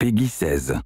Peggy 16.